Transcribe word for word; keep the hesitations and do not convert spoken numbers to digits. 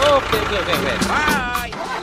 Okay, good, good, good. Bye.